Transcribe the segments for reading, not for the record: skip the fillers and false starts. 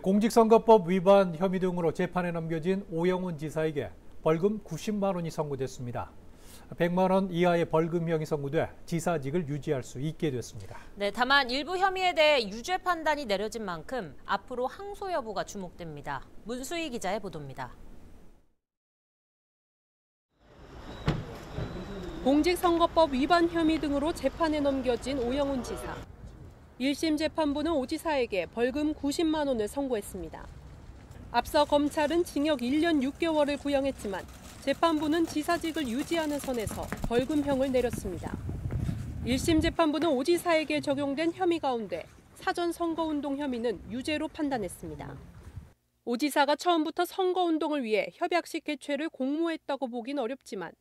공직선거법 위반 혐의 등으로 재판에 넘겨진 오영훈 지사에게 벌금 90만 원이 선고됐습니다. 100만 원 이하의 벌금형이 선고돼 지사직을 유지할 수 있게 됐습니다. 네, 다만 일부 혐의에 대해 유죄 판단이 내려진 만큼 앞으로 항소 여부가 주목됩니다. 문수희 기자의 보도입니다. 공직선거법 위반 혐의 등으로 재판에 넘겨진 오영훈 지사. 1심 재판부는 오 지사에게 벌금 90만 원을 선고했습니다. 앞서 검찰은 징역 1년 6개월을 구형했지만 재판부는 지사직을 유지하는 선에서 벌금형을 내렸습니다. 1심 재판부는 오 지사에게 적용된 혐의 가운데 사전 선거운동 혐의는 유죄로 판단했습니다. 오 지사가 처음부터 선거운동을 위해 협약식 개최를 공모했다고 보긴 어렵지만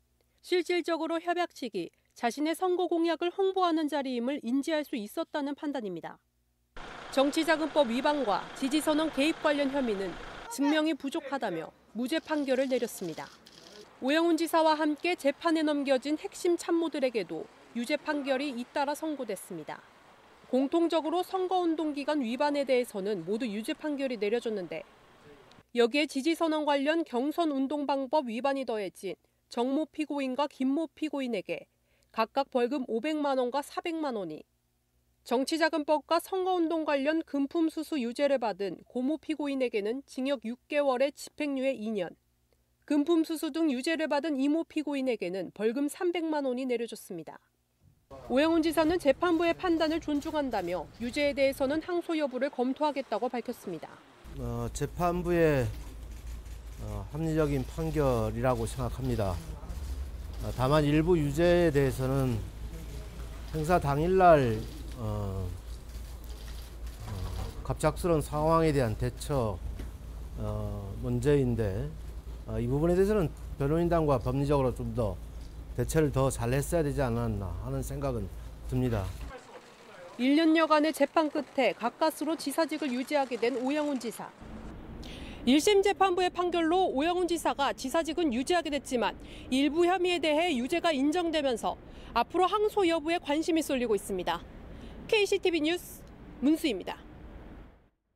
실질적으로 협약식이 자신의 선거 공약을 홍보하는 자리임을 인지할 수 있었다는 판단입니다. 정치자금법 위반과 지지선언 개입 관련 혐의는 증명이 부족하다며 무죄 판결을 내렸습니다. 오영훈 지사와 함께 재판에 넘겨진 핵심 참모들에게도 유죄 판결이 잇따라 선고됐습니다. 공통적으로 선거운동 기간 위반에 대해서는 모두 유죄 판결이 내려졌는데 여기에 지지선언 관련 경선운동방법 위반이 더해진 정모 피고인과 김모 피고인에게 각각 벌금 500만 원과 400만 원이, 정치자금법과 선거운동 관련 금품수수 유죄를 받은 고모 피고인에게는 징역 6개월에 집행유예 2년, 금품수수 등 유죄를 받은 이모 피고인에게는 벌금 300만 원이 내려졌습니다. 오영훈 지사는 재판부의 판단을 존중한다며 유죄에 대해서는 항소 여부를 검토하겠다고 밝혔습니다. 재판부의 합리적인 판결이라고 생각합니다. 다만 일부 유죄에 대해서는 행사 당일날 갑작스러운 상황에 대한 대처 문제인데 이 부분에 대해서는 변호인단과 법리적으로 좀 더 대처를 더 잘 했어야 되지 않았나 하는 생각은 듭니다. 1년여간의 재판 끝에 가까스로 지사직을 유지하게 된 오영훈 지사. 1심 재판부의 판결로 오영훈 지사가 지사직은 유지하게 됐지만 일부 혐의에 대해 유죄가 인정되면서 앞으로 항소 여부에 관심이 쏠리고 있습니다. KCTV 뉴스 문수희입니다.